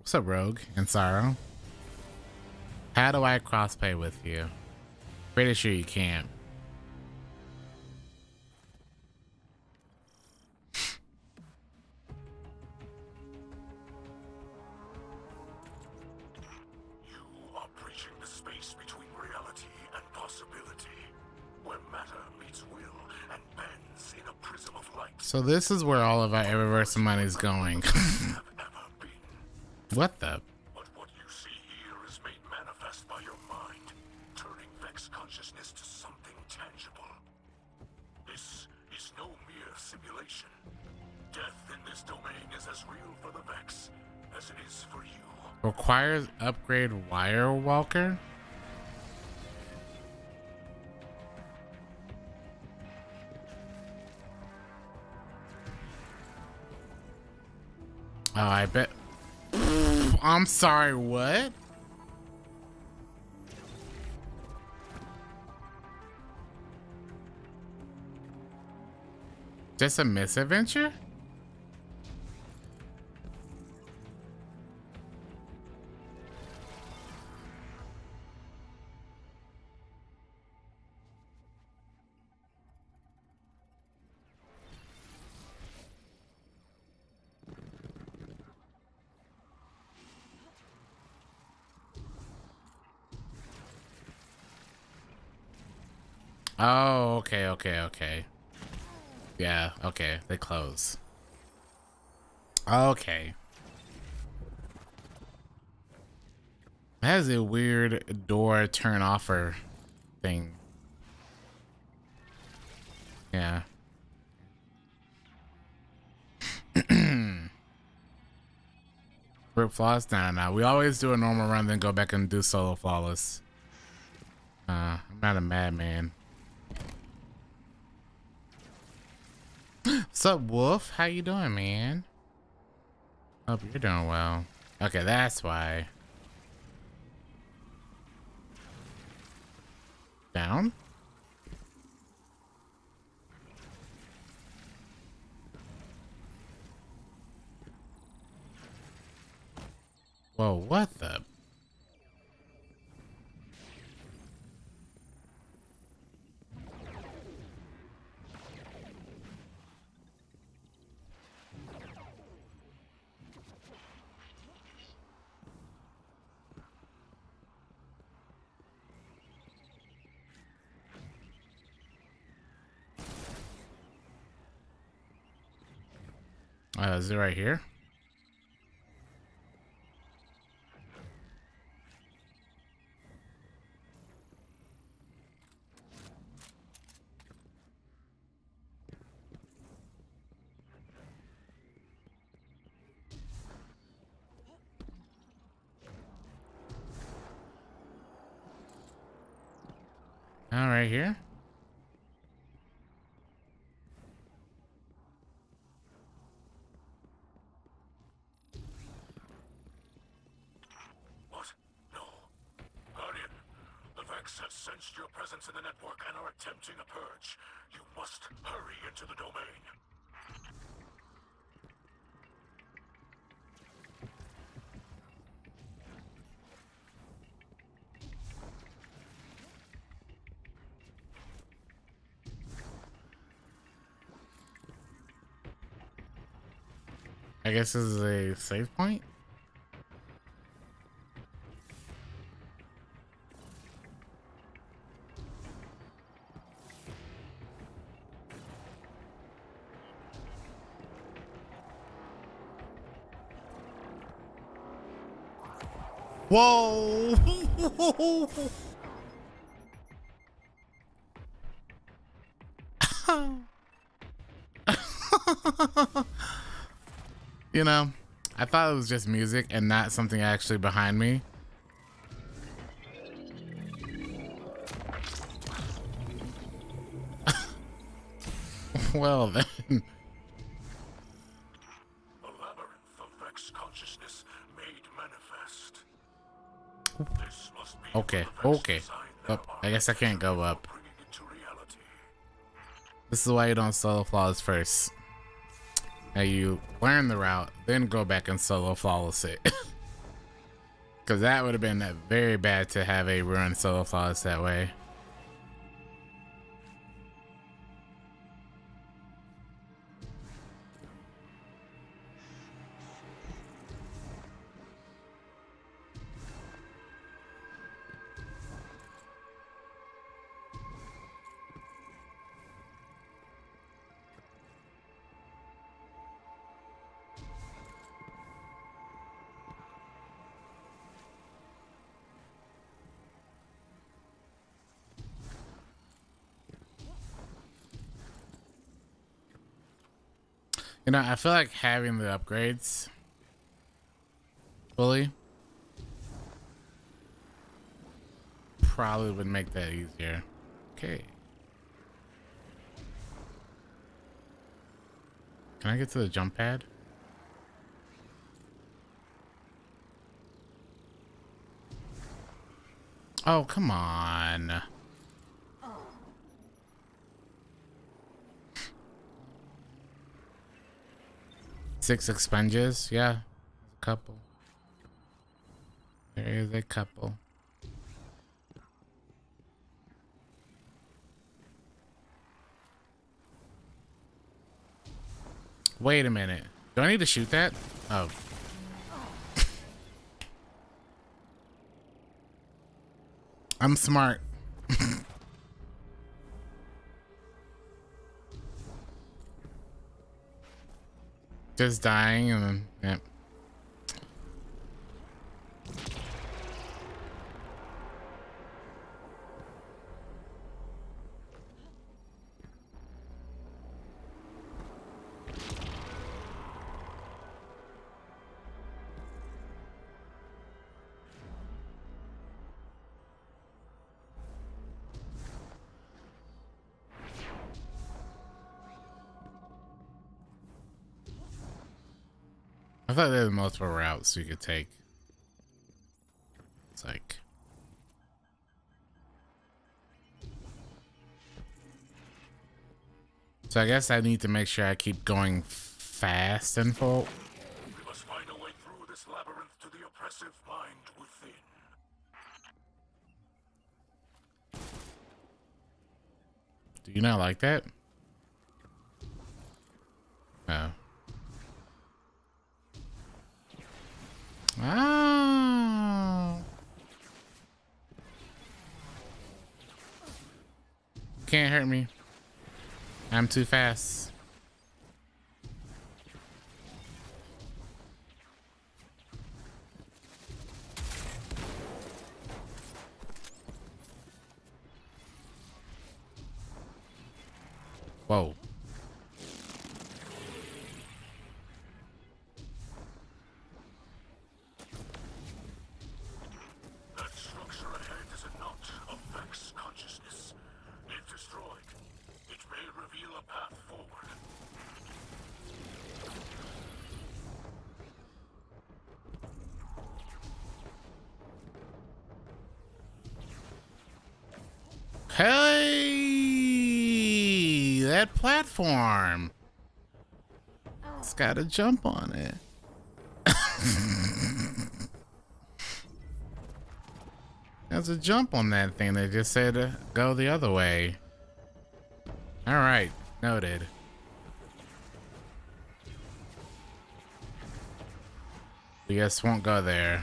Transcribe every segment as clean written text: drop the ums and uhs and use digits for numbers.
What's up, Rogue and Sorrow? How do I crossplay with you? Pretty sure you can't. So this is where all of our Eververse money is going. What the? But what you see here is made manifest by your mind, turning Vex consciousness to something tangible. This is no mere simulation. Death in this domain is as real for the Vex as it is for you. Requires upgrade wirewalker? Oh, I bet. I'm sorry, what? Just a misadventure? Oh, okay. Yeah, okay, they close. Okay. That is a weird door turn offer thing. Yeah. We're flawless now. We always do a normal run, then go back and do solo flawless. I'm not a madman. What's up, Wolf? How you doing, man? Hope you're doing well. Okay, that's why. Down? Whoa, what the? Is it right here? All right, here. I guess this is a save point. Whoa! You know, I thought it was just music and not something actually behind me. Well then. The labyrinth of Vex consciousness made manifest. This must be okay. Oh, I guess I can't go up. This is why you don't solo flawless first. Now you learn the route, then go back and solo flawless it. because that would have been very bad to have a run solo flawless that way. You know, I feel like having the upgrades fully probably would make that easier. Okay. Can I get to the jump pad? Oh, come on. Six expunges, yeah, a couple. There is a couple. Wait a minute. Do I need to shoot that? Oh. I'm smart. Just dying and then, yep. I thought there were multiple routes you could take. It's like... So I guess I need to make sure I keep going fast and full. We must find a way through this labyrinth to the oppressive mind within. Do you not like that? No. Oh. Can't hurt me. I'm too fast. Whoa. Hey, that platform. It's got a jump on it. There's a jump on that thing. They just said go the other way. All right, noted. We guess won't go there.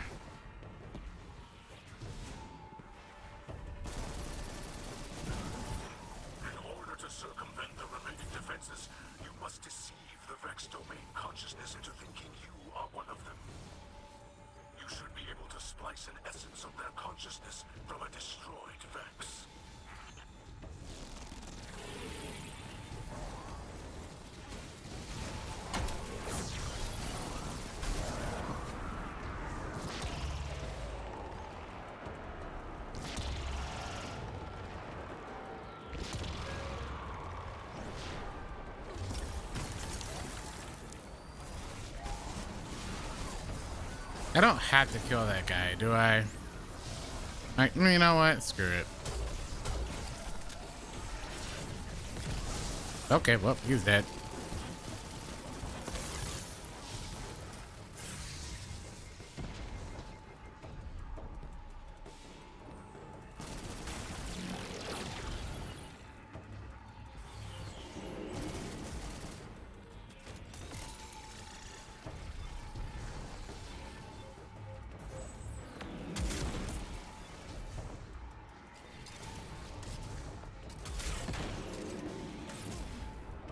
I don't have to kill that guy, do I? Like, you know what? Screw it. Okay, well, he's dead.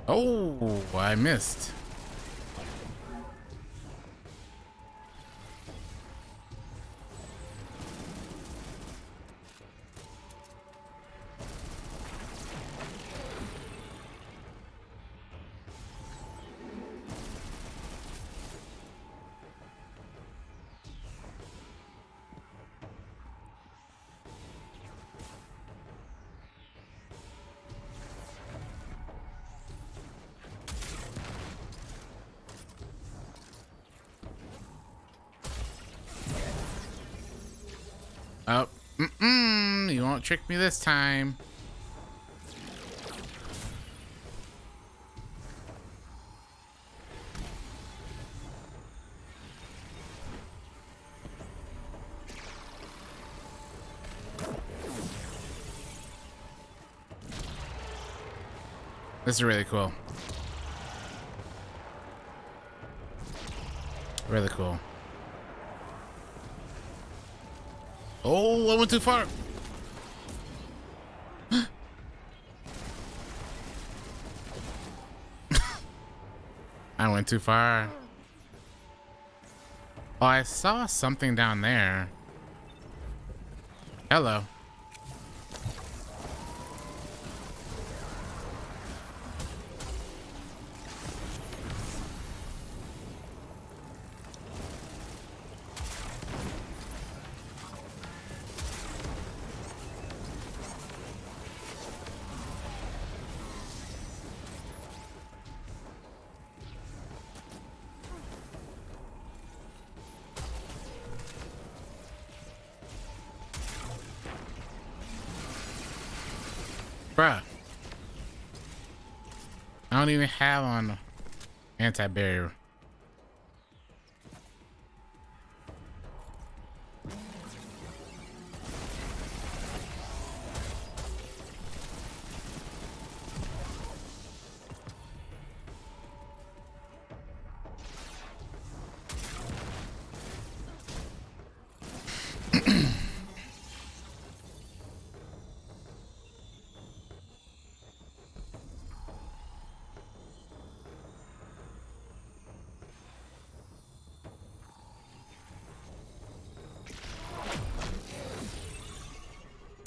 Oh, I missed. Oh, you won't trick me this time. This is really cool. Really cool. Oh, I went too far. I went too far. Oh, I saw something down there. Hello. Bruh, I don't even have on anti-barrier.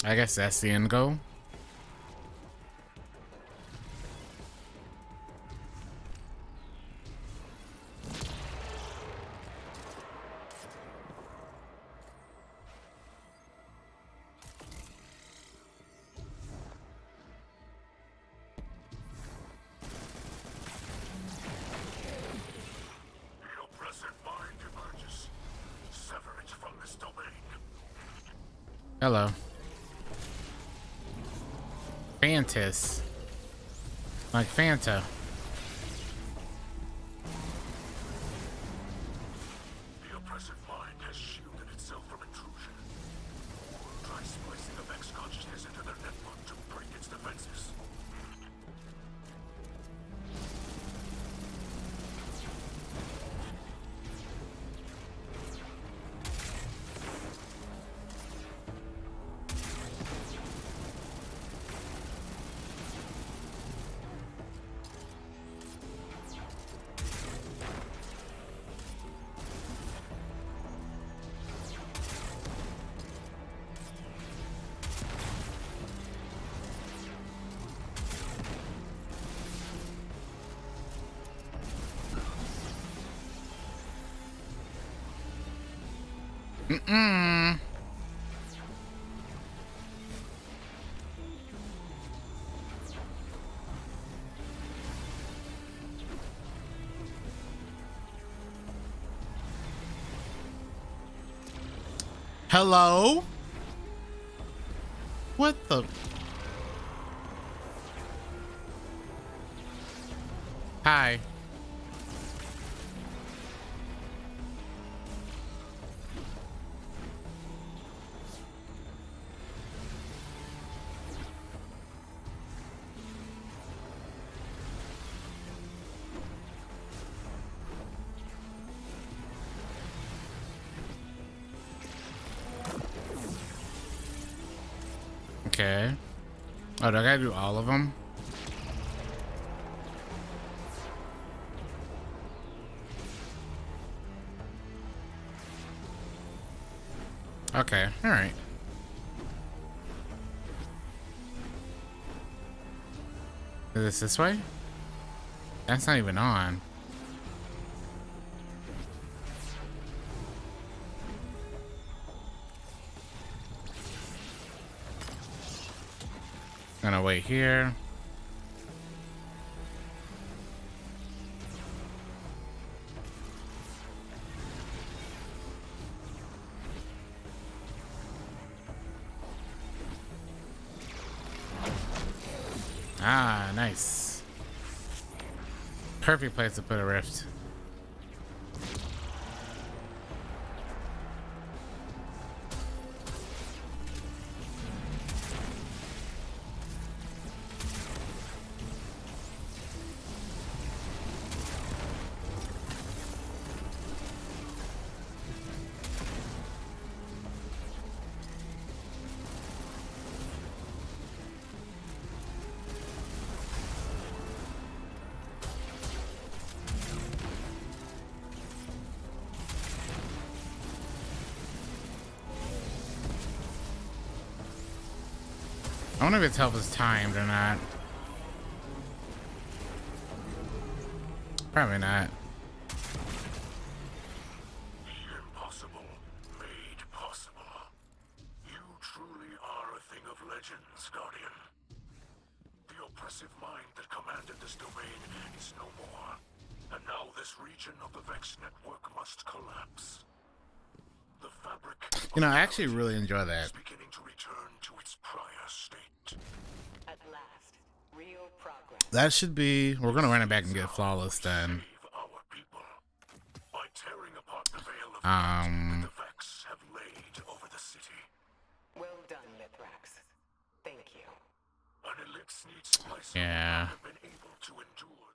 I guess that's the end goal. Hello. Fantas, like Fanta. The oppressive mind has shielded itself from intrusion. Try splicing the Vex consciousness into their network to break its defenses. Hello? What the? Hi. Okay. Oh, do I gotta do all of them? Okay, alright. Is this this way? That's not even on. Gonna wait here. Ah, nice. Perfect place to put a rift. I wonder if its health is timed or not. Probably not. The impossible made possible. You truly are a thing of legends, Guardian. The oppressive mind that commanded this domain is no more. And now this region of the Vex network must collapse. The fabric... You know, I actually really enjoy that. That should be. We're gonna run it back and get flawless then. The Vex have laid over the city. Well done, Mithrax. Thank you. An elixir needs my soul. Yeah.